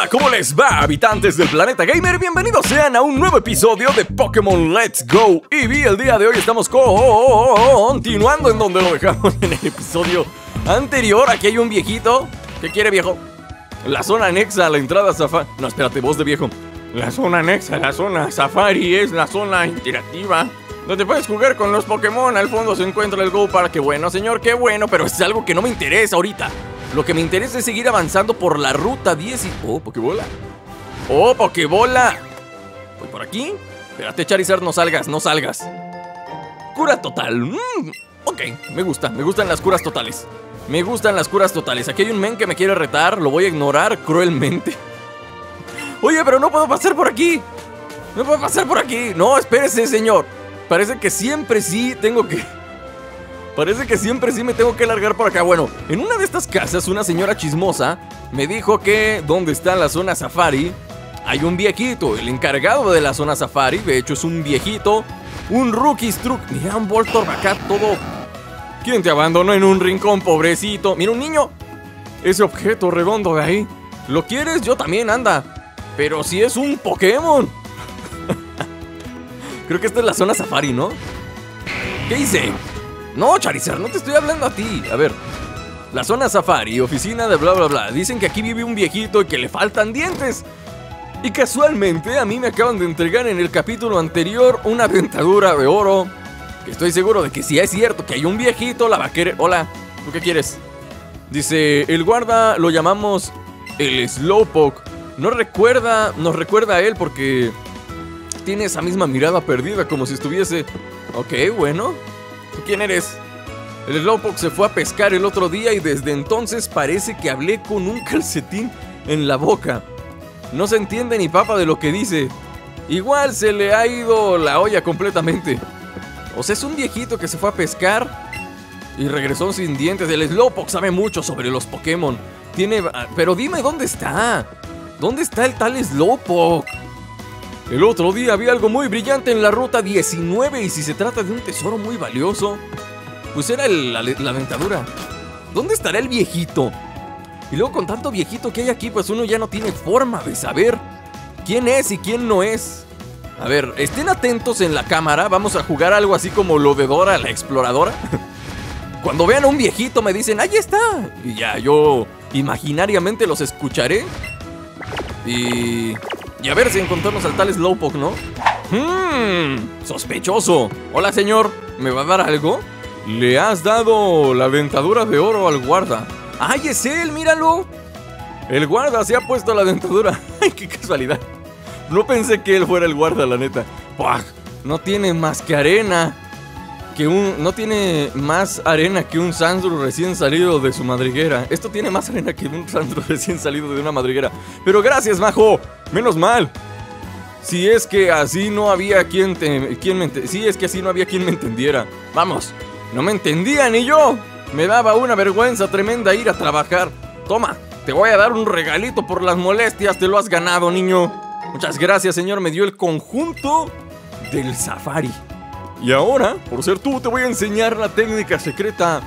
Hola, ¿cómo les va, habitantes del planeta gamer? Bienvenidos sean a un nuevo episodio de Pokémon Let's Go Eevee. El día de hoy estamos continuando en donde lo dejamos en el episodio anterior. Aquí hay un viejito. ¿Qué quiere, viejo? La zona anexa a la entrada safari. No, espérate, voz de viejo. La zona anexa a la zona safari es la zona interactiva donde puedes jugar con los Pokémon. Al fondo se encuentra el Go Park. Qué bueno, señor, qué bueno, pero es algo que no me interesa ahorita. Lo que me interesa es seguir avanzando por la Ruta 10 y... ¡Oh, Pokébola! ¡Oh, Pokébola! ¿Voy por aquí? Espérate, Charizard, no salgas, no salgas. Cura total. Ok, me gusta, me gustan las curas totales. Me gustan las curas totales. Aquí hay un men que me quiere retar, lo voy a ignorar cruelmente. Oye, pero no puedo pasar por aquí. No puedo pasar por aquí. No, espérese, señor. Parece que siempre sí tengo que... Parece que siempre sí me tengo que largar por acá. Bueno, en una de estas casas una señora chismosa me dijo que donde está la zona safari hay un viejito. El encargado de la zona safari, de hecho, es un viejito. Un rookie struck. Mira, un Voltorb acá todo... ¿Quién te abandonó en un rincón, pobrecito? Mira, un niño. Ese objeto redondo de ahí. ¿Lo quieres? Yo también, anda. Pero si es un Pokémon. Creo que esta es la zona safari, ¿no? ¿Qué hice? No, Charizard, no te estoy hablando a ti. A ver, la zona safari, oficina de bla bla bla. Dicen que aquí vive un viejito y que le faltan dientes. Y casualmente a mí me acaban de entregar en el capítulo anterior una dentadura de oro, que estoy seguro de que si es cierto que hay un viejito la va a querer. Hola, ¿tú qué quieres? Dice, el guarda lo llamamos el Slowpoke. Nos recuerda a él porque tiene esa misma mirada perdida, como si estuviese... Ok, bueno. ¿Tú quién eres? El Slowpoke se fue a pescar el otro día y desde entonces parece que hablé con un calcetín en la boca. No se entiende ni papa de lo que dice. Igual se le ha ido la olla completamente. O sea, es un viejito que se fue a pescar y regresó sin dientes. El Slowpoke sabe mucho sobre los Pokémon. Tiene... Pero dime, ¿dónde está? ¿Dónde está el tal Slowpoke? El otro día vi algo muy brillante en la Ruta 19 y si se trata de un tesoro muy valioso, pues era la dentadura. ¿Dónde estará el viejito? Y luego con tanto viejito que hay aquí, pues uno ya no tiene forma de saber quién es y quién no es. A ver, estén atentos en la cámara, vamos a jugar algo así como lo de Dora la exploradora. Cuando vean a un viejito me dicen, ¡ahí está! Y ya, yo imaginariamente los escucharé y... Y a ver si encontramos al tal Slowpoke, ¿no? Sospechoso. Hola, señor. ¿Me va a dar algo? Le has dado la dentadura de oro al guarda. ¡Ay, es él! ¡Míralo! El guarda se ha puesto la dentadura. ¡Ay, qué casualidad! No pensé que él fuera el guarda, la neta. ¡Pah! No tiene más que arena que un... No tiene más arena que un Sandro recién salido de su madriguera. Esto tiene más arena que un Sandro recién salido de una madriguera. Pero gracias, majo. Menos mal. Si es que así no había quien me entendiera. Vamos, no me entendía ni yo. Me daba una vergüenza tremenda ir a trabajar. Toma, te voy a dar un regalito por las molestias. Te lo has ganado, niño. Muchas gracias, señor. Me dio el conjunto del safari. Y ahora, por ser tú, te voy a enseñar la técnica secreta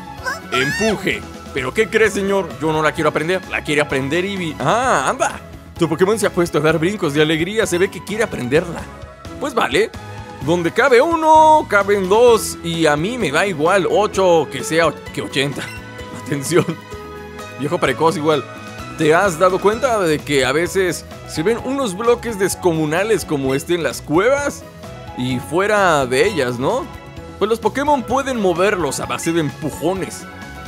empuje. ¿Pero qué crees, señor? Yo no la quiero aprender. La quiere aprender Eevee. Ah, anda. Tu Pokémon se ha puesto a dar brincos de alegría. Se ve que quiere aprenderla. Pues vale. Donde cabe uno, caben dos. Y a mí me da igual 8 que sea que 80. Atención. Viejo precoz igual. ¿Te has dado cuenta de que a veces se ven unos bloques descomunales como este en las cuevas? Y fuera de ellas, ¿no? Pues los Pokémon pueden moverlos a base de empujones.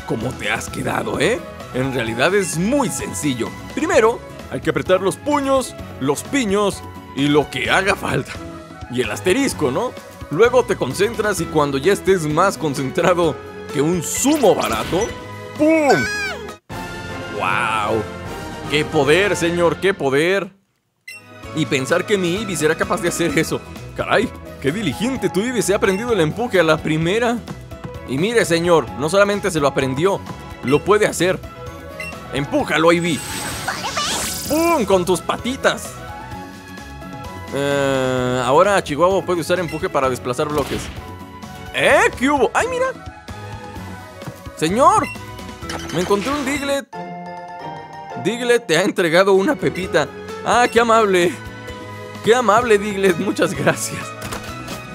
Como te has quedado, ¿eh? En realidad es muy sencillo. Primero... hay que apretar los puños, los piños y lo que haga falta. Y el asterisco, ¿no? Luego te concentras y cuando ya estés más concentrado que un zumo barato... ¡Pum! ¡Wow! ¡Qué poder, señor! ¡Qué poder! Y pensar que mi Eevee será capaz de hacer eso. ¡Caray! ¡Qué diligente! Tu Eevee se ha aprendido el empuje a la primera. Y mire, señor, no solamente se lo aprendió, lo puede hacer. ¡Empújalo, Eevee! ¡Pum! Con tus patitas. Ahora Chihuahua puede usar empuje para desplazar bloques. ¿Qué hubo? ¡Ay, mira! ¡Señor! Me encontré un Diglett. Diglett te ha entregado una pepita. ¡Ah, qué amable! ¡Qué amable, Diglett! Muchas gracias.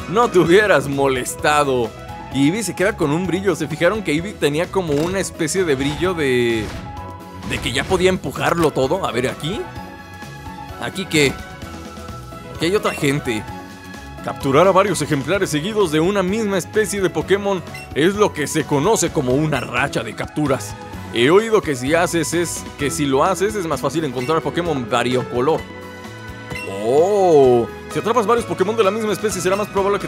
No te hubieras molestado. Y Eevee se queda con un brillo. ¿Se fijaron que Eevee tenía como una especie de brillo de... de que ya podía empujarlo todo? A ver, aquí. ¿Aquí qué? Aquí hay otra gente. Capturar a varios ejemplares seguidos de una misma especie de Pokémon es lo que se conoce como una racha de capturas. He oído que si lo haces es más fácil encontrar Pokémon variocolor. ¡Oh! Si atrapas varios Pokémon de la misma especie, será más probable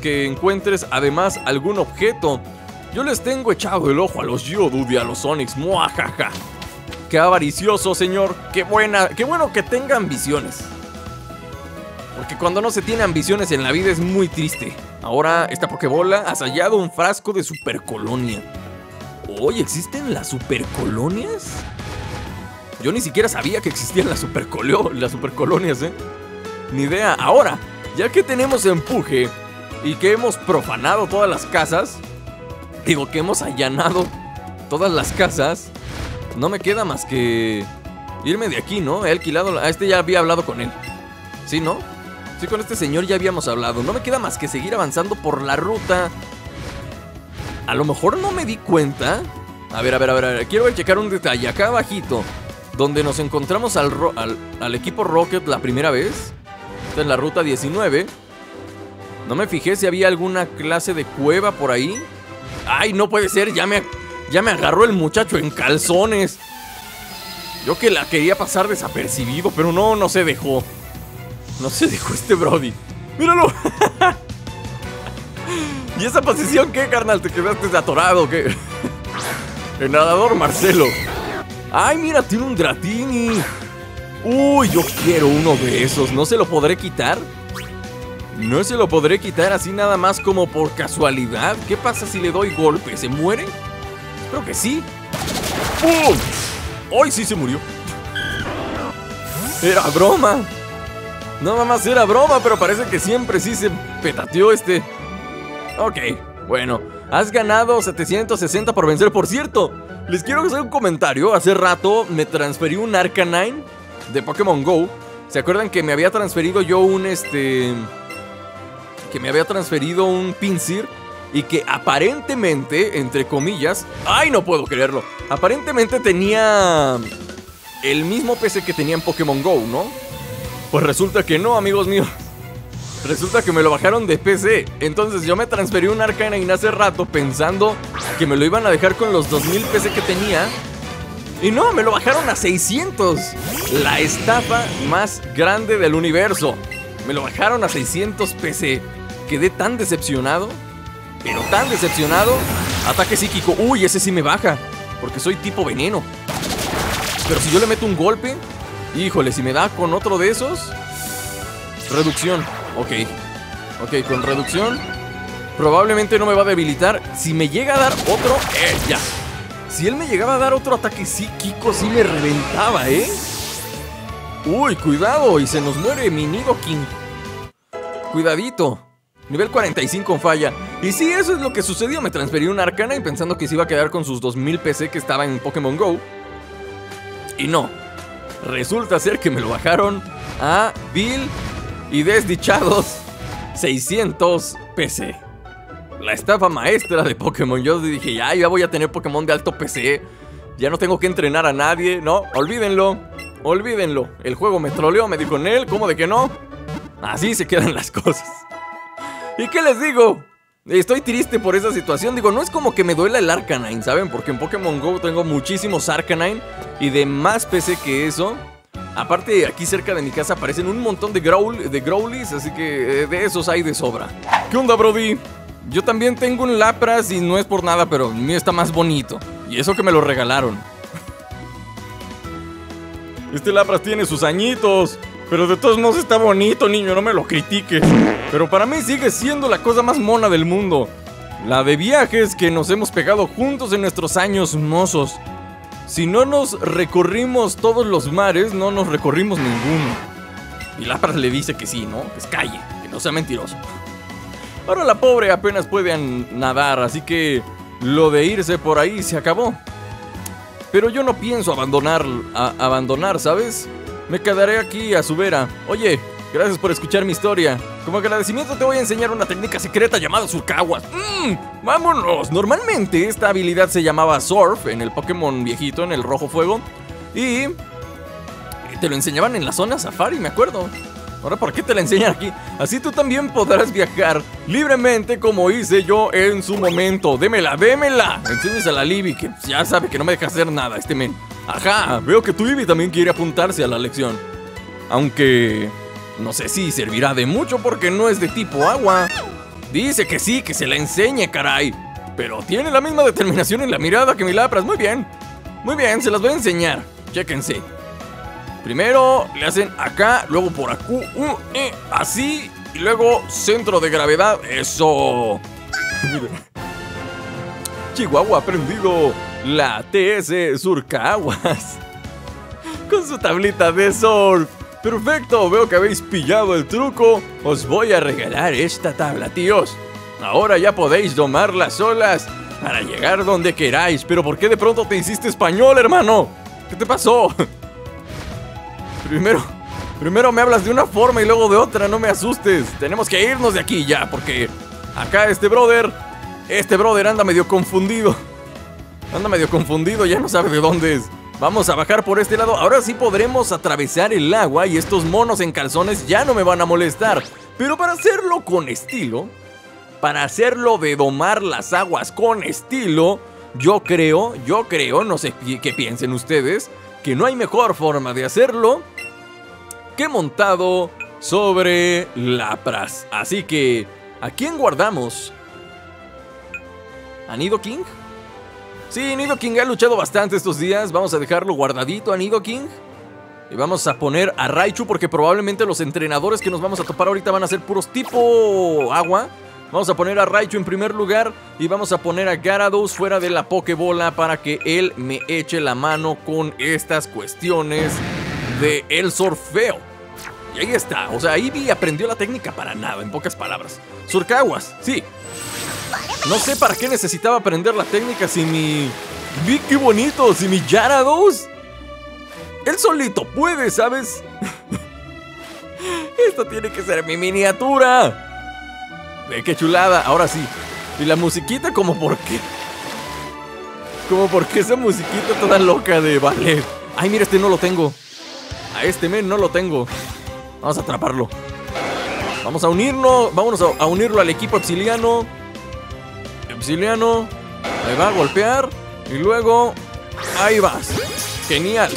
que encuentres además algún objeto. Yo les tengo echado el ojo a los Geodude y a los Sonics. ¡Muajaja! ¡Qué avaricioso, señor! ¡Qué bueno que tenga ambiciones! Porque cuando no se tiene ambiciones en la vida es muy triste. Ahora, esta Pokébola ha hallado un frasco de supercolonia. Oye, ¿existen las supercolonias? Yo ni siquiera sabía que existían las supercolonias, ¿eh? Ni idea. Ahora, ya que tenemos empuje y que hemos profanado todas las casas, digo que hemos allanado todas las casas, no me queda más que irme de aquí, ¿no? He alquilado... A este ya había hablado con él. ¿Sí, no? Sí, con este señor ya habíamos hablado. No me queda más que seguir avanzando por la ruta. A lo mejor no me di cuenta. A ver. Quiero checar un detalle. Acá abajito, donde nos encontramos al equipo Rocket la primera vez. Esta es la ruta 19. No me fijé si había alguna clase de cueva por ahí. ¡Ay, no puede ser! Ya me agarró el muchacho en calzones. Yo que la quería pasar desapercibido, pero no se dejó. No se dejó este Brody. ¡Míralo! ¿Y esa posición qué, carnal? ¿Te quedaste atorado o qué? El nadador Marcelo. ¡Ay, mira! Tiene un Dratini. ¡Uy! Yo quiero uno de esos. ¿No se lo podré quitar? ¿No se lo podré quitar así nada más como por casualidad? ¿Qué pasa si le doy golpe? ¿Se muere? Creo que sí. ¡Pum! ¡Ay, sí se murió! ¡Era broma! No, nada más era broma, pero parece que siempre sí se petateó este. Ok, bueno. Has ganado 760 por vencer. Por cierto, les quiero hacer un comentario. Hace rato me transferí un Arcanine de Pokémon GO. ¿Se acuerdan que me había transferido yo un Pinsir? Y que aparentemente, entre comillas... ¡Ay, no puedo creerlo! Aparentemente tenía el mismo PC que tenía en Pokémon GO, ¿no? Pues resulta que no, amigos míos. Resulta que me lo bajaron de PC. Entonces yo me transferí un Arcanine hace rato pensando que me lo iban a dejar con los 2000 PC que tenía. Y no, me lo bajaron a 600. La estafa más grande del universo. Me lo bajaron a 600 PC. Quedé tan decepcionado. Pero tan decepcionado. Ataque psíquico. Uy, ese sí me baja. Porque soy tipo veneno. Pero si yo le meto un golpe... Híjole, si me da con otro de esos. Reducción. Ok, con reducción probablemente no me va a debilitar. Si me llega a dar otro, ya. Si él me llegaba a dar otro ataque psíquico, sí me reventaba, ¿eh? Uy, cuidado. Y se nos muere mi Nidoking. Cuidadito. Nivel 45 con falla. Y sí, eso es lo que sucedió. Me transferí un Arcanine pensando que se iba a quedar con sus 2000 PC que estaba en Pokémon GO. Y no. Resulta ser que me lo bajaron a vil y desdichados 600 PC. La estafa maestra de Pokémon. Yo dije, ya voy a tener Pokémon de alto PC. Ya no tengo que entrenar a nadie. No, olvídenlo. El juego me troleó, me dijo en él. ¿Cómo de que no? Así se quedan las cosas. ¿Y qué les digo? Estoy triste por esa situación. Digo, no es como que me duela el Arcanine, ¿saben? Porque en Pokémon GO tengo muchísimos Arcanine y de más PC que eso. Aparte, aquí cerca de mi casa aparecen un montón de Growlithe, así que de esos hay de sobra. ¿Qué onda, Brody? Yo también tengo un Lapras y no es por nada, pero el mío está más bonito. Y eso que me lo regalaron. Este Lapras tiene sus añitos. Pero de todos modos está bonito, niño, no me lo critiques. Pero para mí sigue siendo la cosa más mona del mundo. La de viajes que nos hemos pegado juntos en nuestros años mozos. Si no nos recorrimos todos los mares, no nos recorrimos ninguno. Y Lapras le dice que sí, ¿no? Que se calle, que no sea mentiroso. Ahora la pobre apenas puede nadar, así que lo de irse por ahí se acabó. Pero yo no pienso abandonar, ¿sabes? Me quedaré aquí a su vera. Oye, gracias por escuchar mi historia. Como agradecimiento te voy a enseñar una técnica secreta llamada surcaguas. ¡Vámonos! Normalmente esta habilidad se llamaba surf en el Pokémon viejito, en el rojo fuego. Y te lo enseñaban en la zona safari, me acuerdo. Ahora, ¿por qué te la enseñan aquí? Así tú también podrás viajar libremente como hice yo en su momento. ¡Démela, démela! Enséñasela a la Eevee, que ya sabe que no me deja hacer nada este men. Ajá, veo que tu Eevee también quiere apuntarse a la lección. Aunque no sé si servirá de mucho porque no es de tipo agua. Dice que sí, que se la enseñe, caray. Pero tiene la misma determinación en la mirada que mi Lapras. Muy bien. Muy bien, se las voy a enseñar. Chéquense. Primero le hacen acá, luego por acá, así, y luego centro de gravedad. ¡Eso! Chihuahua aprendido la TS Surcaguas con su tablita de surf. ¡Perfecto! Veo que habéis pillado el truco. Os voy a regalar esta tabla, tíos. Ahora ya podéis domar las olas para llegar donde queráis. Pero ¿por qué de pronto te hiciste español, hermano? ¿Qué te pasó? Primero me hablas de una forma y luego de otra, no me asustes. Tenemos que irnos de aquí ya, porque acá este brother anda medio confundido. Ya no sabe de dónde es. Vamos a bajar por este lado. Ahora sí podremos atravesar el agua y estos monos en calzones ya no me van a molestar. Pero para hacerlo con estilo, para hacerlo de domar las aguas con estilo, yo creo, no sé qué piensen ustedes, que no hay mejor forma de hacerlo que montado sobre Lapras. Así que, ¿a quién guardamos? ¿A Nidoking? Sí, Nidoking ha luchado bastante estos días. Vamos a dejarlo guardadito a Nidoking. Y vamos a poner a Raichu porque probablemente los entrenadores que nos vamos a topar ahorita van a ser puros tipo agua. Vamos a poner a Raichu en primer lugar y vamos a poner a Gyarados fuera de la Pokébola para que él me eche la mano con estas cuestiones de el surfeo. Y ahí está, o sea, Eevee aprendió la técnica para nada, en pocas palabras. Surcaguas, sí. No sé para qué necesitaba aprender la técnica si mi... ¡Vi qué bonito! Si mi Gyarados... él solito puede, ¿sabes? Esta tiene que ser mi miniatura. ¡Qué chulada! Ahora sí. Y la musiquita, ¿como por qué? Como porque esa musiquita toda loca de ballet. ¡Ay, mira, este no lo tengo! A este men no lo tengo. Vamos a atraparlo. Vamos a unirnos. Vámonos a unirlo al equipo auxiliano. Auxiliano. Ahí va a golpear. Y luego... ¡ahí vas! ¡Genial!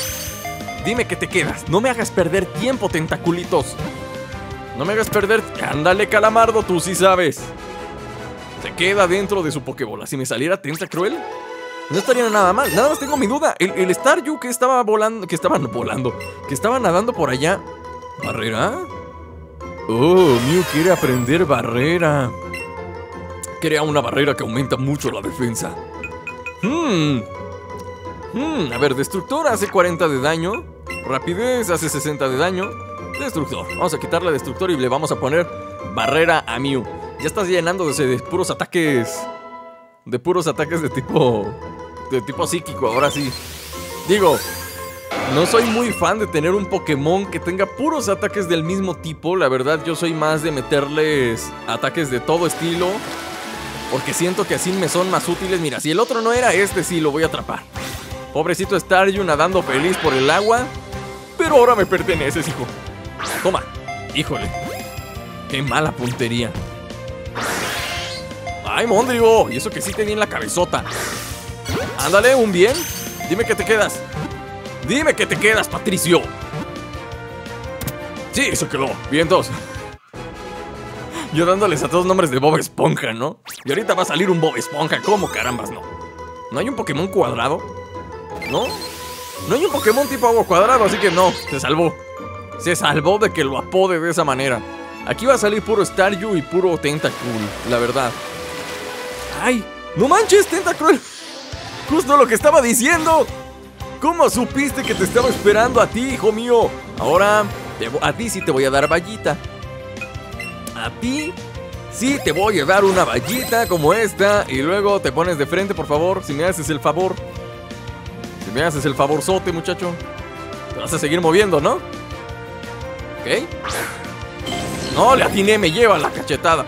Dime que te quedas. No me hagas perder tiempo, tentaculitos. No me hagas perder. Ándale, calamardo, tú sí sabes. Se queda dentro de su Pokébola. Si me saliera Tenta Cruel, no estaría nada mal. Nada más tengo mi duda. El Staryu que estaba volando. Que estaban volando. Que estaba nadando por allá. ¿Barrera? Oh, Mew quiere aprender barrera. Crea una barrera que aumenta mucho la defensa. A ver, destructor hace 40 de daño. Rapidez hace 60 de daño. Destructor, vamos a quitarle destructor y le vamos a poner barrera a Mew. Ya estás llenándose de puros ataques. De puros ataques de tipo. De tipo psíquico, ahora sí. Digo, no soy muy fan de tener un Pokémon que tenga puros ataques del mismo tipo. La verdad, yo soy más de meterles ataques de todo estilo. Porque siento que así me son más útiles. Mira, si el otro no era, este sí lo voy a atrapar. Pobrecito Staryu nadando feliz por el agua. Pero ahora me perteneces, hijo. Toma, híjole. Qué mala puntería. Ay, Mondrigo, y eso que sí tenía en la cabezota. Ándale, un bien. Dime que te quedas. Dime que te quedas, Patricio. Sí, eso quedó. Bien, dos. Yo dándoles a todos nombres de Bob Esponja, ¿no? Y ahorita va a salir un Bob Esponja. ¿Cómo carambas, no? ¿No hay un Pokémon cuadrado? ¿No? No hay un Pokémon tipo agua cuadrado, así que no. Se salvó. Se salvó de que lo apode de esa manera. Aquí va a salir puro Staryu y puro Tentacool, la verdad. ¡Ay! ¡No manches, Tentacool! ¡Justo lo que estaba diciendo! ¿Cómo supiste que te estaba esperando a ti, hijo mío? Ahora, a ti sí te voy a dar vallita. A ti sí te voy a dar una vallita como esta. Y luego te pones de frente, por favor, si me haces el favor. Si me haces el favorzote, muchacho. Te vas a seguir moviendo, ¿no? Ok. No, le atiné, me lleva la cachetada.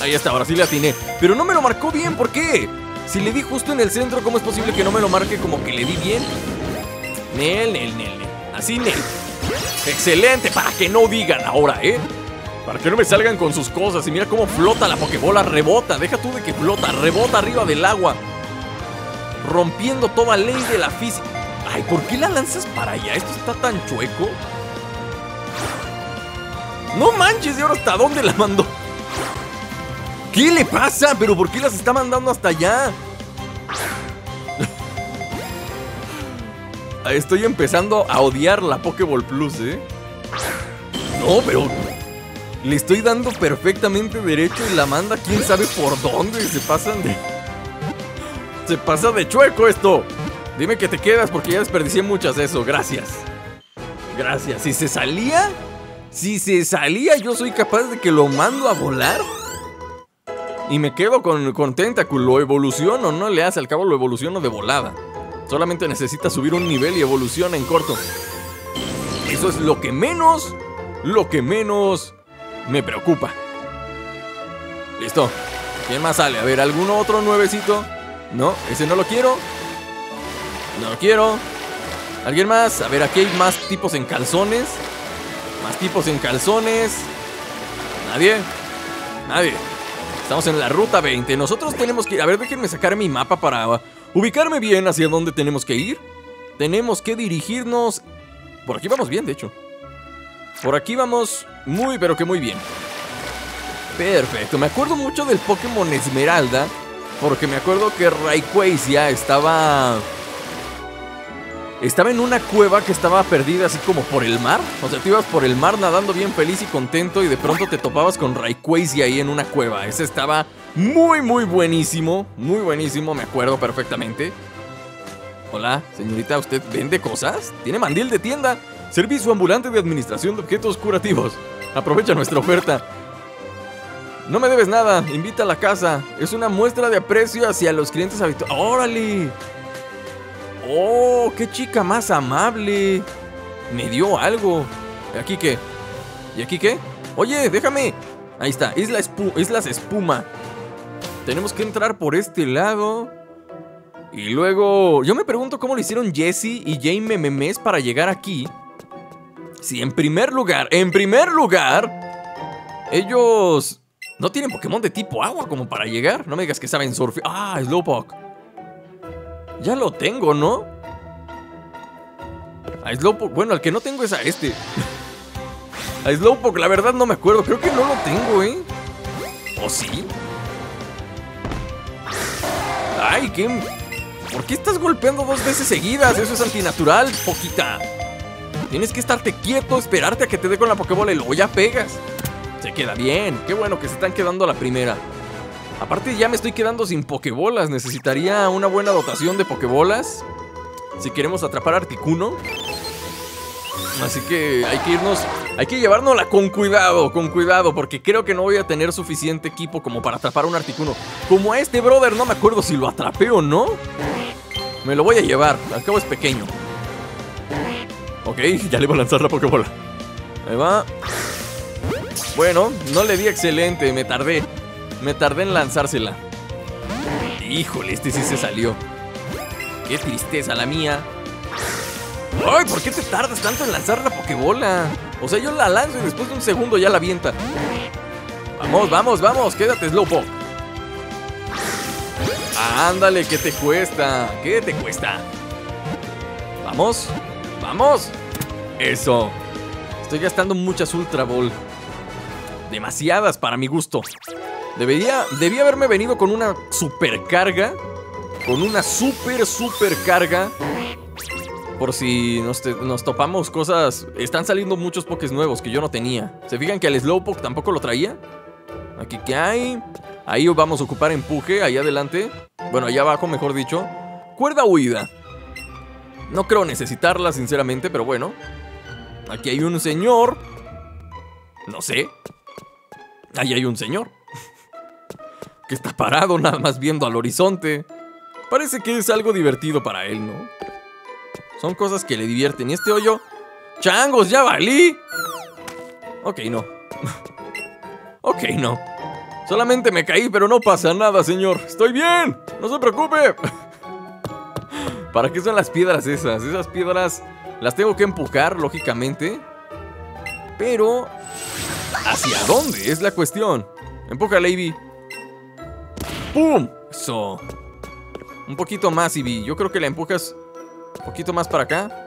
Ahí está, ahora sí le atiné. Pero no me lo marcó bien, ¿por qué? Si le di justo en el centro, ¿cómo es posible que no me lo marque como que le di bien? Nel. Así, nel. Excelente, para que no digan ahora, ¿eh? Para que no me salgan con sus cosas. Y mira cómo flota la Pokébola, rebota. Deja tú de que flota, rebota arriba del agua, rompiendo toda ley de la física. Ay, ¿por qué la lanzas para allá? Esto está tan chueco. No manches, ¿y ahora hasta dónde la mandó? ¿Qué le pasa? ¿Pero por qué las está mandando hasta allá? Estoy empezando a odiar la Pokéball Plus, ¿eh? No, pero... le estoy dando perfectamente derecho y la manda quién sabe por dónde. Se pasan de... se pasa de chueco esto. Dime que te quedas porque ya desperdicié muchas de eso. Gracias. Gracias. Si se salía... si se salía, yo soy capaz de que lo mando a volar. Y me quedo con Tentacool. Lo evoluciono, no le hace. Al cabo lo evoluciono de volada. Solamente necesita subir un nivel y evoluciona en corto. Eso es lo que menos me preocupa. Listo. ¿Quién más sale? A ver, ¿algún otro nuevecito? No, ese no lo quiero. No lo quiero. ¿Alguien más? A ver, aquí hay más tipos en calzones. Más tipos en calzones. Nadie. Nadie. Estamos en la ruta 20. Nosotros tenemos que... a ver, déjenme sacar mi mapa para... ubicarme bien hacia dónde tenemos que ir. Tenemos que dirigirnos. Por aquí vamos bien, de hecho. Por aquí vamos muy, pero que muy bien. Perfecto. Me acuerdo mucho del Pokémon Esmeralda, porque me acuerdo que Rayquaza estaba en una cueva que estaba perdida así como por el mar. O sea, te ibas por el mar nadando bien feliz y contento, y de pronto te topabas con Rayquaza ahí en una cueva. Ese estaba... muy buenísimo. Muy buenísimo, me acuerdo perfectamente. Hola, señorita, ¿usted vende cosas? Tiene mandil de tienda. Servicio ambulante de administración de objetos curativos. Aprovecha nuestra oferta. No me debes nada, invita a la casa. Es una muestra de aprecio hacia los clientes habituales. ¡Órale! ¡Oh, qué chica más amable! Me dio algo. ¿Y aquí qué? ¿Y aquí qué? Oye, déjame. Ahí está, Islas Espuma. Tenemos que entrar por este lado. Y luego... yo me pregunto cómo lo hicieron Jesse y Jaime Memes para llegar aquí. Si en primer lugar... ellos... no tienen Pokémon de tipo agua como para llegar. No me digas que saben surfear. Ah, Slowpoke. Ya lo tengo, ¿no? A Slowpoke... bueno, al que no tengo es a este. A Slowpoke, la verdad no me acuerdo. Creo que no lo tengo, ¿eh? ¿O sí? Ay, ¿qué? ¿Por qué estás golpeando dos veces seguidas? Eso es antinatural, Poquita. Tienes que estarte quieto, esperarte a que te dé con la Pokébola y luego ya pegas. Se queda bien. Qué bueno que se están quedando a la primera. Aparte ya me estoy quedando sin Pokébolas. Necesitaría una buena dotación de Pokébolas si queremos atrapar a Articuno. Así que hay que irnos... hay que llevárnosla con cuidado, porque creo que no voy a tener suficiente equipo como para atrapar a un Articuno. Como a este brother, no me acuerdo si lo atrapé o no. Me lo voy a llevar, al cabo es pequeño. Ok, ya le voy a lanzar la Pokébola. Ahí va. Bueno, no le di excelente, me tardé. Me tardé en lanzársela. Híjole, este sí se salió. Qué tristeza la mía. ¡Ay! ¿Por qué te tardas tanto en lanzar la Pokébola? O sea, yo la lanzo y después de un segundo ya la avienta. Vamos, vamos, vamos. Quédate, Slowpoke. Ándale, ¿qué te cuesta? ¿Qué te cuesta? Vamos, vamos. Eso. Estoy gastando muchas Ultra Ball. Demasiadas para mi gusto. Debía haberme venido con una supercarga. Con una supercarga. Por si nos topamos cosas. Están saliendo muchos Pokés nuevos que yo no tenía. ¿Se fijan que al Slowpoke tampoco lo traía? Aquí que hay. Ahí vamos a ocupar empuje. Ahí adelante. Bueno, allá abajo, mejor dicho. Cuerda huida. No creo necesitarla, sinceramente, pero bueno. Aquí hay un señor. No sé. Ahí hay un señor. Que está parado nada más viendo al horizonte. Parece que es algo divertido para él, ¿no? Son cosas que le divierten. ¿Y este hoyo? ¡Changos, ya valí! Ok, no. Ok, no. Solamente me caí, pero no pasa nada, señor. ¡Estoy bien! ¡No se preocupe! ¿Para qué son las piedras esas? Esas piedras las tengo que empujar, lógicamente. Pero... ¿hacia dónde? Es la cuestión. Empuja, Eevee. ¡Pum! Eso. Un poquito más, Eevee. Yo creo que la empujas un poquito más para acá.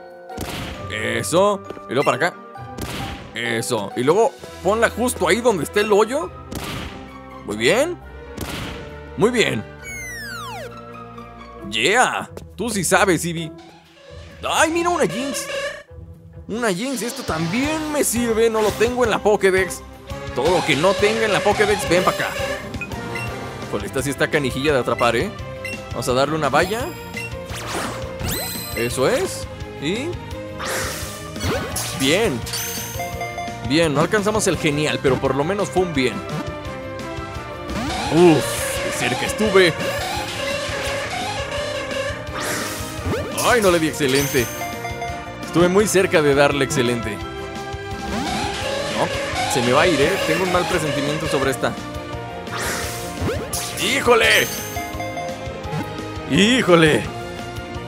Eso. Y luego para acá. Eso. Y luego ponla justo ahí donde está el hoyo. Muy bien. Muy bien. ¡Yeah! Tú sí sabes, Eevee. ¡Ay, mira una Jinx! Una Jinx. Esto también me sirve. No lo tengo en la Pokédex. Todo lo que no tenga en la Pokédex, ven para acá. Pues esta sí está canijilla de atrapar, ¿eh? Vamos a darle una valla. Eso es. Y... bien. Bien, no alcanzamos el genial, pero por lo menos fue un bien. Uff, qué cerca estuve. Ay, no le di excelente. Estuve muy cerca de darle excelente. No, se me va a ir, ¿eh? Tengo un mal presentimiento sobre esta. ¡Híjole! ¡Híjole!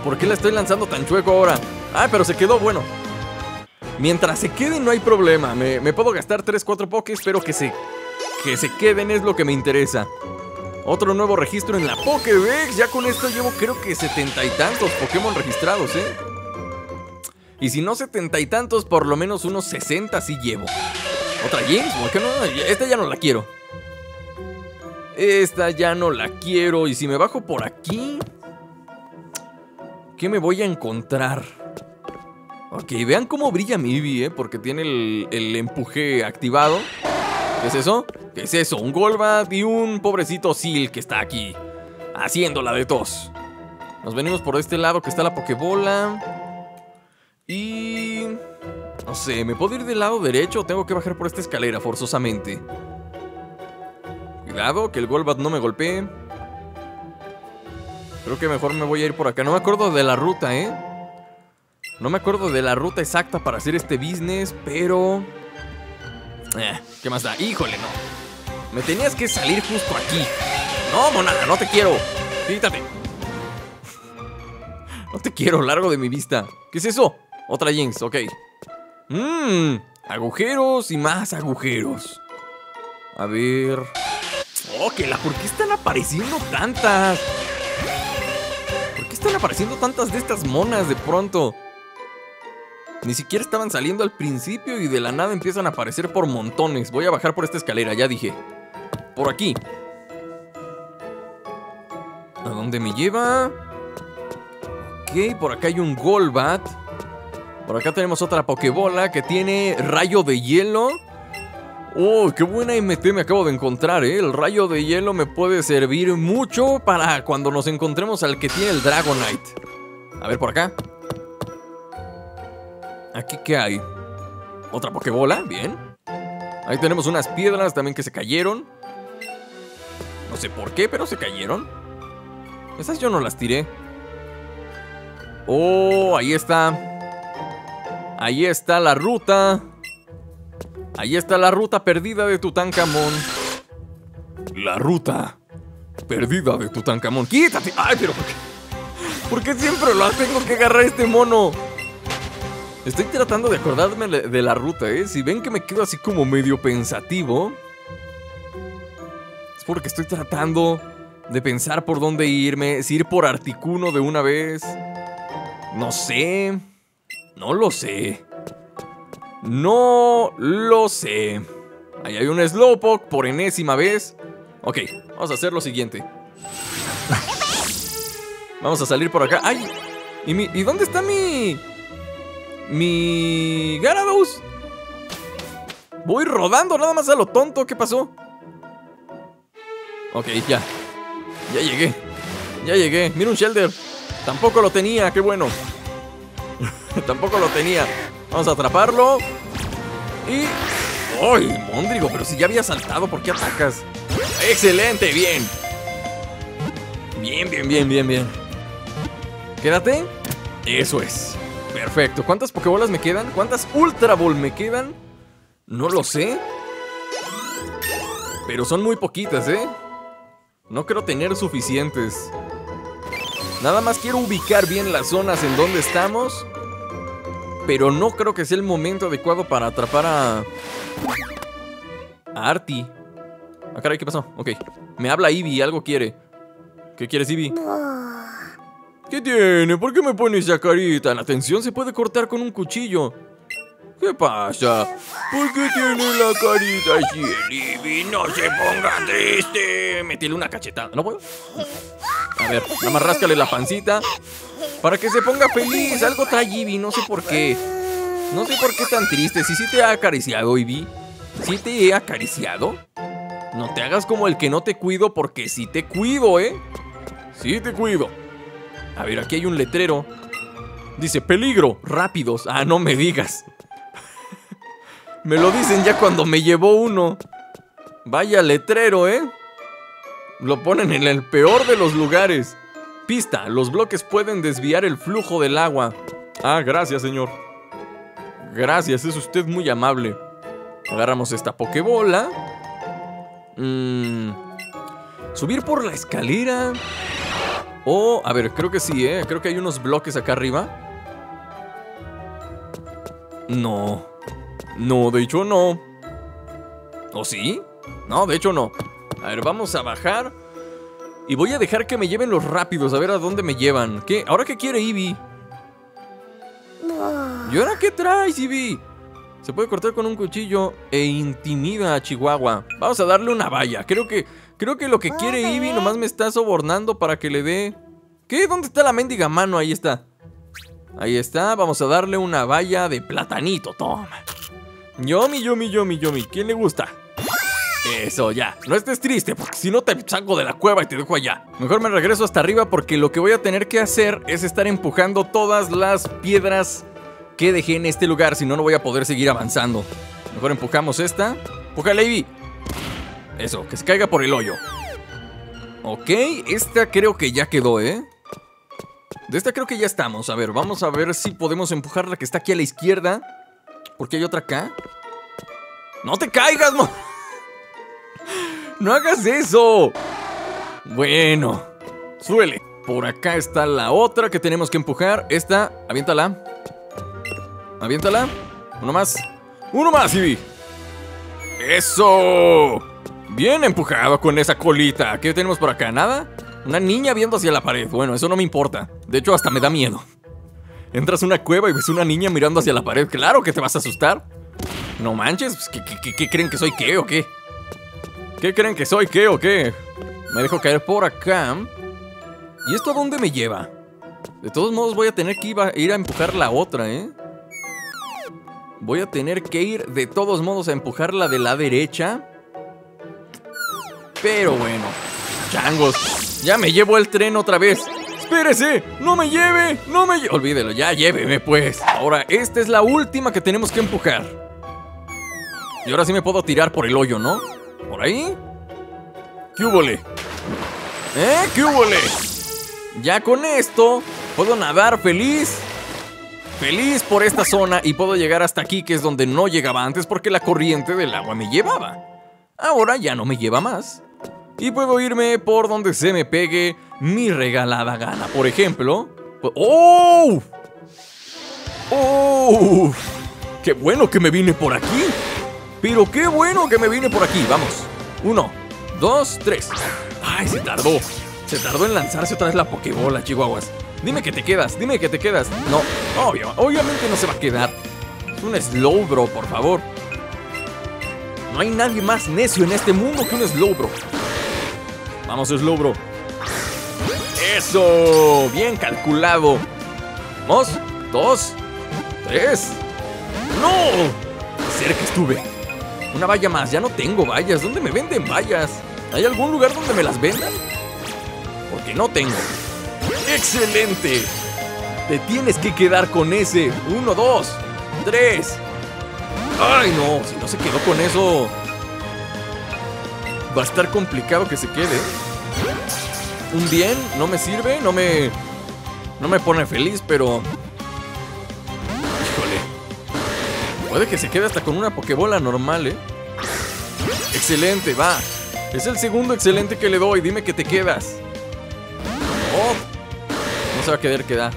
¿Por qué la estoy lanzando tan chueco ahora? Ah, pero se quedó bueno. Mientras se queden no hay problema. Me puedo gastar 3-4 pokés, pero que se queden es lo que me interesa. Otro nuevo registro en la Pokédex. Ya con esto llevo creo que 70 y tantos Pokémon registrados, ¿eh? Y si no 70 y tantos, por lo menos unos 60 sí llevo. ¿Otra Jinx? ¿Por qué no? Esta ya no la quiero. Esta ya no la quiero. Y si me bajo por aquí, ¿qué me voy a encontrar? Ok, vean cómo brilla mi Eevee, ¿eh? Porque tiene el empuje activado. ¿Qué es eso? ¿Qué es eso? Un Golbat y un pobrecito Seal que está aquí haciéndola de tos. Nos venimos por este lado que está la Pokébola. Y... no sé, ¿me puedo ir del lado derecho o tengo que bajar por esta escalera forzosamente? Cuidado, que el Golbat no me golpee. Creo que mejor me voy a ir por acá. No me acuerdo de la ruta, ¿eh? No me acuerdo de la ruta exacta para hacer este business, pero... ¿qué más da? ¡Híjole, no! Me tenías que salir justo aquí. ¡No, monada, no te quiero! ¡Quítate! No te quiero, largo de mi vista. ¿Qué es eso? Otra Jinx, ok. Mmm, agujeros y más agujeros. A ver... ¡oh, que la! ¿Por qué están apareciendo tantas? Están apareciendo tantas de estas monas de pronto. Ni siquiera estaban saliendo al principio y de la nada empiezan a aparecer por montones. Voy a bajar por esta escalera, ya dije. Por aquí. ¿A dónde me lleva? Ok, por acá hay un Golbat. Por acá tenemos otra Pokébola que tiene Rayo de Hielo. Oh, qué buena MT me acabo de encontrar, ¿eh? El rayo de hielo me puede servir mucho para cuando nos encontremos al que tiene el Dragonite. A ver por acá. ¿Aquí qué hay? Otra Pokébola, bien. Ahí tenemos unas piedras también que se cayeron. No sé por qué, pero se cayeron. Esas yo no las tiré. Oh, ahí está. Ahí está la ruta. Ahí está la ruta perdida de Tutankamón. La ruta perdida de Tutankamón. ¡Quítate! ¡Ay, pero por qué siempre lo tengo que agarrar este mono! Estoy tratando de acordarme de la ruta, ¿eh? Si ven que me quedo así como medio pensativo, es porque estoy tratando de pensar por dónde irme. Si ir por Articuno de una vez. No sé. No lo sé. No lo sé. Ahí hay un Slowpoke por enésima vez. Ok, vamos a hacer lo siguiente. Vamos a salir por acá. ¡Ay! ¿Y dónde está mi Gyarados? Voy rodando nada más a lo tonto. ¿Qué pasó? Ok, ya. Ya llegué. Ya llegué. Mira un Shelder. Tampoco lo tenía, qué bueno. Tampoco lo tenía. Vamos a atraparlo. Y... ¡ay, Mondrigo! Pero si ya había saltado, ¿por qué atacas? ¡Excelente! ¡Bien! Bien, bien, bien, bien, bien. Quédate. Eso es. Perfecto. ¿Cuántas Pokébolas me quedan? ¿Cuántas Ultra Ball me quedan? No lo sé. Pero son muy poquitas, ¿eh? No creo tener suficientes. Nada más quiero ubicar bien las zonas en donde estamos. Pero no creo que sea el momento adecuado para atrapar a Arti. Ah, caray, ¿qué pasó? Ok. Me habla Eevee, algo quiere. ¿Qué quieres, Eevee? ¿Qué tiene? ¿Por qué me pones esa carita? La tensión se puede cortar con un cuchillo. ¿Qué pasa? ¿Por qué tiene la carita así, Eevee? ¡No se ponga triste! Métele una cachetada. ¿No puedo? A ver, nada más ráscale la pancita para que se ponga feliz. Algo trae Eevee, no sé por qué. No sé por qué tan triste. Si sí te ha acariciado, Eevee. ¿Sí te he acariciado? No te hagas como el que no te cuido, porque sí te cuido, ¿eh? Sí te cuido. A ver, aquí hay un letrero. Dice, peligro, rápidos. Ah, no me digas. Me lo dicen ya cuando me llevó uno. Vaya letrero, ¿eh? Lo ponen en el peor de los lugares. Pista, los bloques pueden desviar el flujo del agua. Ah, gracias, señor. Gracias, es usted muy amable. Agarramos esta Pokébola. Subir por la escalera. Oh, a ver, creo que sí, ¿eh? Creo que hay unos bloques acá arriba. No. No, de hecho no. ¿O sí? No, de hecho no. A ver, vamos a bajar. Y voy a dejar que me lleven los rápidos. A ver a dónde me llevan. ¿Qué? ¿Ahora qué quiere Eevee? ¿Y ahora qué traes, Eevee? Se puede cortar con un cuchillo e intimida a Chihuahua. Vamos a darle una valla. Creo que lo que quiere Eevee nomás me está sobornando para que le dé... ¿Qué? ¿Dónde está la mendiga mano? Ahí está. Ahí está. Vamos a darle una valla de platanito. Toma. Yomi, yomi, yomi, yomi. ¿Quién le gusta? Eso, ya. No estés triste, porque si no te saco de la cueva y te dejo allá. Mejor me regreso hasta arriba, porque lo que voy a tener que hacer es estar empujando todas las piedras que dejé en este lugar. Si no, no voy a poder seguir avanzando. Mejor empujamos esta. ¡Empújale, Eevee! Eso, que se caiga por el hoyo. Ok, esta creo que ya quedó, ¿eh? De esta creo que ya estamos. A ver, vamos a ver si podemos empujar la que está aquí a la izquierda. Porque hay otra acá. ¡No te caigas, mo! ¡No hagas eso! Bueno, suele. Por acá está la otra que tenemos que empujar. Esta, aviéntala. Aviéntala. Uno más. ¡Uno más, Eevee! ¡Eso! Bien empujado con esa colita. ¿Qué tenemos por acá? ¿Nada? Una niña viendo hacia la pared. Bueno, eso no me importa. De hecho, hasta me da miedo. Entras a una cueva y ves una niña mirando hacia la pared. Claro que te vas a asustar. No manches. ¿Qué creen que soy qué o qué? ¿Qué creen que soy qué o qué? Me dejo caer por acá. ¿Y esto a dónde me lleva? De todos modos voy a tener que ir a empujar la otra, ¿eh? Voy a tener que ir de todos modos a empujar la de la derecha. Pero bueno, changos, ya me llevo el tren otra vez. ¡Espérese! ¡No me lleve! ¡No me lleve! Olvídelo, ya lléveme pues. Ahora, esta es la última que tenemos que empujar. Y ahora sí me puedo tirar por el hoyo, ¿no? ¿Por ahí? ¡Qué húbole! ¿Eh? ¡Qué húbole! Ya con esto puedo nadar feliz. Feliz por esta zona y puedo llegar hasta aquí, que es donde no llegaba antes porque la corriente del agua me llevaba. Ahora ya no me lleva más. Y puedo irme por donde se me pegue mi regalada gana. Por ejemplo... ¡Oh! ¡Oh! ¡Qué bueno que me vine por aquí! ¡Pero qué bueno que me vine por aquí! Vamos. 1, 2, 3. ¡Ay, se tardó! Se tardó en lanzarse otra vez la Pokébola, chihuahuas. Dime que te quedas, dime que te quedas. No, obvio, obviamente no se va a quedar. Es un Slowbro, por favor. No hay nadie más necio en este mundo que un Slowbro. Vamos, Slowbro. ¡Eso! Bien calculado. 1, 2, 3. ¡No! Cerca estuve. Una valla más, ya no tengo vallas. ¿Dónde me venden vallas? ¿Hay algún lugar donde me las vendan? Porque no tengo. ¡Excelente! Te tienes que quedar con ese. 1, 2, 3. ¡Ay, no! Si no se quedó con eso, va a estar complicado que se quede. Un bien no me sirve, no me... No me pone feliz, pero... híjole. Puede que se quede hasta con una Pokébola normal, ¿eh? Excelente, va. Es el segundo excelente que le doy. Dime que te quedas. Oh. No se va a querer quedar.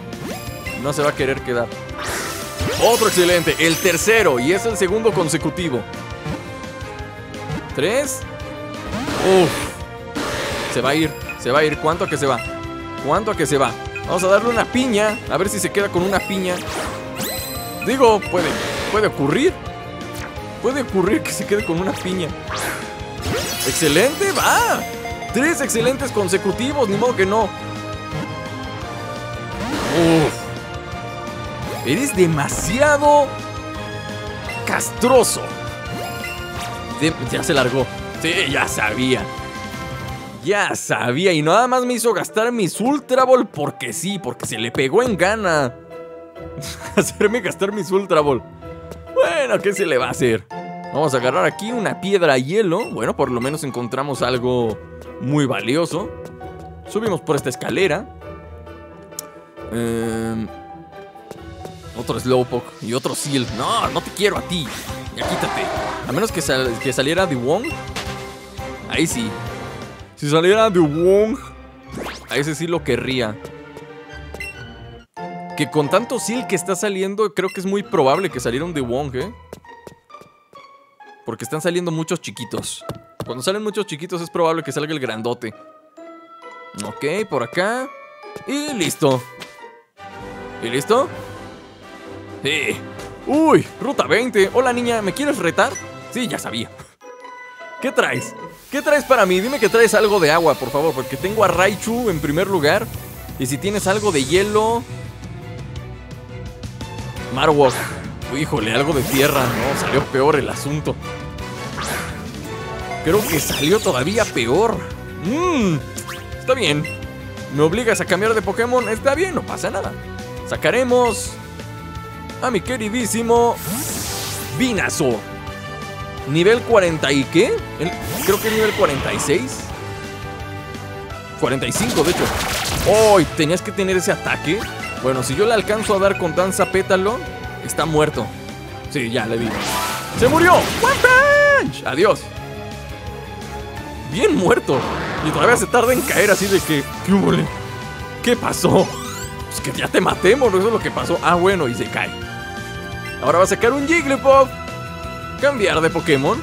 No se va a querer quedar. Otro excelente. El tercero. Y es el segundo consecutivo. Tres. Uf. Se va a ir. Se va a ir. ¿Cuánto a que se va? ¿Cuánto a que se va? Vamos a darle una piña. A ver si se queda con una piña. Digo, puede ocurrir. Puede ocurrir que se quede con una piña. ¡Excelente! ¡Va! Tres excelentes consecutivos. Ni modo que no. Uf. Eres demasiado castroso. Ya se largó. Sí, ya sabía. Ya sabía. Y nada más me hizo gastar mis Ultra Ball porque sí, porque se le pegó en gana hacerme gastar mis Ultra Ball. Bueno, ¿qué se le va a hacer? Vamos a agarrar aquí una piedra hielo. Bueno, por lo menos encontramos algo muy valioso. Subimos por esta escalera. Otro Slowpoke y otro Seal. No, no te quiero a ti. Ya quítate. A menos que saliera de Wong. Ahí sí. Si saliera de Wong, a ese sí lo querría. Que con tanto Seal que está saliendo, creo que es muy probable que saliera un de Wong, ¿eh? Porque están saliendo muchos chiquitos. Cuando salen muchos chiquitos es probable que salga el grandote. Ok, por acá. Y listo. ¿Y listo? Sí. ¡Uy! Ruta 20. Hola, niña. ¿Me quieres retar? Sí, ya sabía. ¿Qué traes? ¿Qué traes para mí? Dime que traes algo de agua, por favor. Porque tengo a Raichu en primer lugar. Y si tienes algo de hielo... Marowak. Híjole, algo de tierra. No, salió peor el asunto. Creo que salió todavía peor. Está bien. ¿Me obligas a cambiar de Pokémon? Está bien, no pasa nada. Sacaremos a mi queridísimo Venusaur. Nivel 40 y qué? Creo que es nivel 46. 45, de hecho. ¡Oh! ¿Tenías que tener ese ataque? Bueno, si yo le alcanzo a dar con danza pétalo, está muerto. Sí, ya le di. ¡Se murió! ¡One Punch! ¡Adiós! Bien muerto. Y todavía se tarda en caer así de que... ¿Qué hubo? ¿Qué pasó? Pues que ya te matemos, eso es lo que pasó. Ah, bueno, y se cae. Ahora va a sacar un Jigglypuff. Cambiar de Pokémon.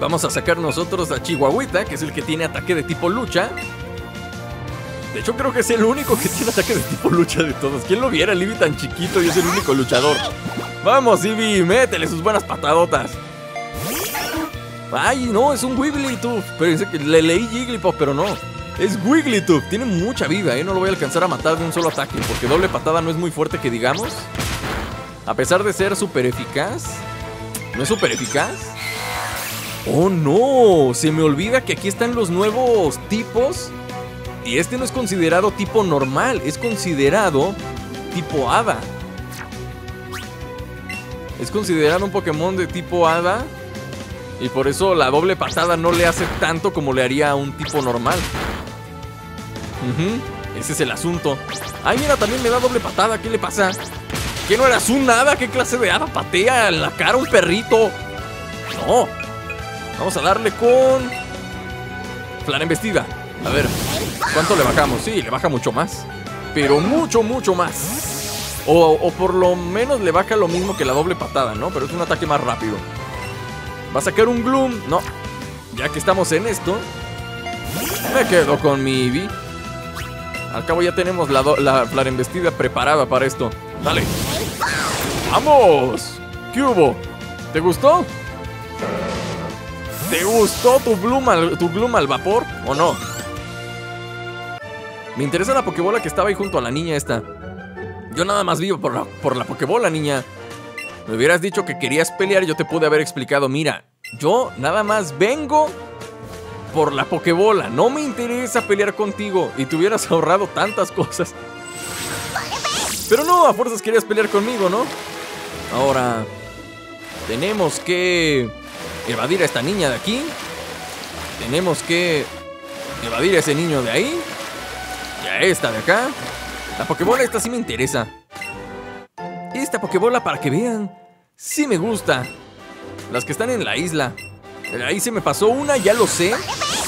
Vamos a sacar nosotros a Chihuahuita, que es el que tiene ataque de tipo lucha. De hecho, creo que es el único que tiene ataque de tipo lucha de todos. ¿Quién lo viera? El Eevee tan chiquito y es el único luchador. ¡Vamos, Eevee! ¡Métele sus buenas patadotas! ¡Ay, no! Es un Wigglytuff. Pero le leí Jigglypuff, pero no. Es Wigglytuff. Tiene mucha vida, ¿eh? No lo voy a alcanzar a matar de un solo ataque, porque doble patada no es muy fuerte, que digamos. A pesar de ser súper eficaz. ¿No es súper eficaz? ¡Oh, no! Se me olvida que aquí están los nuevos tipos. Y este no es considerado tipo normal, es considerado tipo hada. Es considerado un Pokémon de tipo hada. Y por eso la doble patada no le hace tanto como le haría a un tipo normal. Ese es el asunto. Ay, mira, también le da doble patada, ¿qué le pasa? ¿Qué no eras un hada? ¿Qué clase de hada? Patea en la cara un perrito. No. Vamos a darle con... Flan embestida. A ver, ¿cuánto le bajamos? Sí, le baja mucho más. Pero mucho, mucho más. O por lo menos le baja lo mismo que la doble patada, ¿no? Pero es un ataque más rápido. ¿Va a sacar un Gloom? No. Ya que estamos en esto, me quedo con mi Eevee. Al cabo ya tenemos la flarembestida preparada para esto. ¡Dale! ¡Vamos! ¿Qué hubo? ¿Te gustó? ¿Te gustó tu Gloom al vapor o no? Me interesa la Pokébola que estaba ahí junto a la niña esta. Yo nada más vivo por la Pokébola, niña. Me hubieras dicho que querías pelear, yo te pude haber explicado. Mira, yo nada más vengo por la Pokébola. No me interesa pelear contigo. Y te hubieras ahorrado tantas cosas. Pero no, a fuerzas querías pelear conmigo, ¿no? Ahora, tenemos que evadir a esta niña de aquí. Tenemos que evadir a ese niño de ahí. Y a esta de acá. La Pokébola esta sí me interesa. Esta Pokébola, para que vean, sí me gusta. Las que están en la isla. Ahí se me pasó una, ya lo sé.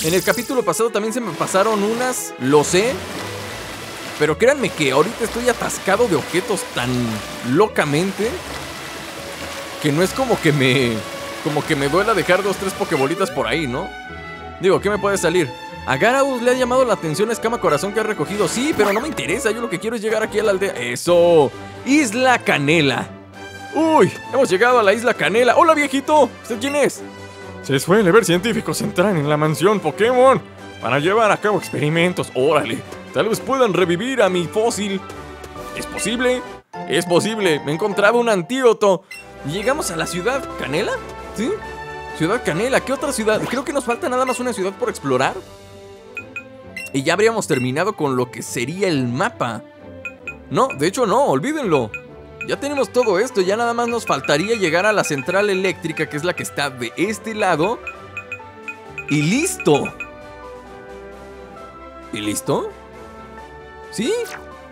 En el capítulo pasado también se me pasaron unas, lo sé. Pero créanme que ahorita estoy atascado de objetos tan locamente que no es como que me duela dejar 2, 3 pokebolitas por ahí, ¿no? Digo, ¿qué me puede salir? A Gyarados le ha llamado la atención la escama corazón que ha recogido. Sí, pero no me interesa, yo lo que quiero es llegar aquí a la aldea. ¡Eso! ¡Isla Canela! ¡Uy! Hemos llegado a la Isla Canela. ¡Hola, viejito! ¿Usted quién es? Se suele ver científicos entrar en la mansión Pokémon para llevar a cabo experimentos. ¡Órale! Tal vez puedan revivir a mi fósil. ¿Es posible? ¡Es posible! Me encontraba un antídoto. ¿Llegamos a la Ciudad Canela? ¿Sí? Ciudad Canela. ¿Qué otra ciudad? Creo que nos falta nada más una ciudad por explorar. Y ya habríamos terminado con lo que sería el mapa. No, de hecho no, olvídenlo. Ya tenemos todo esto, ya nada más nos faltaría llegar a la central eléctrica, que es la que está de este lado. ¡Y listo! ¿Y listo? ¿Sí?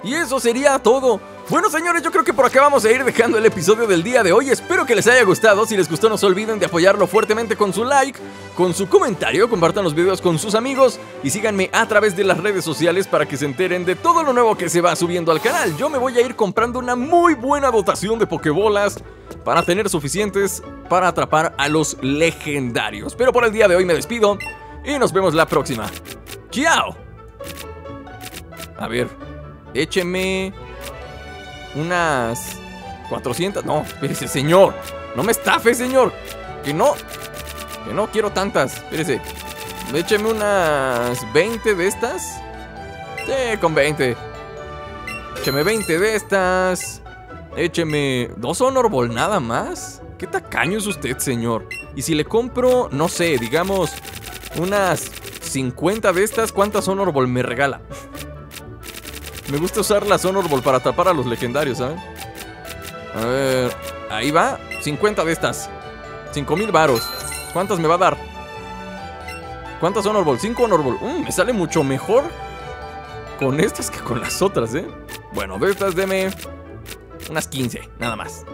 Y eso sería todo. Bueno, señores, yo creo que por acá vamos a ir dejando el episodio del día de hoy. Espero que les haya gustado. Si les gustó, no se olviden de apoyarlo fuertemente con su like, con su comentario, compartan los videos con sus amigos y síganme a través de las redes sociales para que se enteren de todo lo nuevo que se va subiendo al canal. Yo me voy a ir comprando una muy buena dotación de pokebolas para tener suficientes para atrapar a los legendarios. Pero por el día de hoy me despido y nos vemos la próxima. ¡Chao! A ver, écheme unas 400. No, espérese, señor. No me estafe, señor. Que no quiero tantas. Espérese. Écheme unas 20 de estas. Sí, con 20. Écheme 20 de estas. Écheme 2 Honor Ball nada más. ¿Qué tacaño es usted, señor? Y si le compro, no sé, digamos unas 50 de estas, ¿cuántas Honor Ball me regala? Me gusta usar las Honor Ball para atrapar a los legendarios, ¿saben? A ver, ahí va. 50 de estas. 5000 varos. ¿Cuántas me va a dar? ¿Cuántas Honor Ball? 5 Honor Ball. Me sale mucho mejor con estas que con las otras, ¿eh? Bueno, de estas deme unas 15, nada más.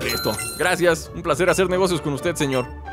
Listo. Gracias. Un placer hacer negocios con usted, señor.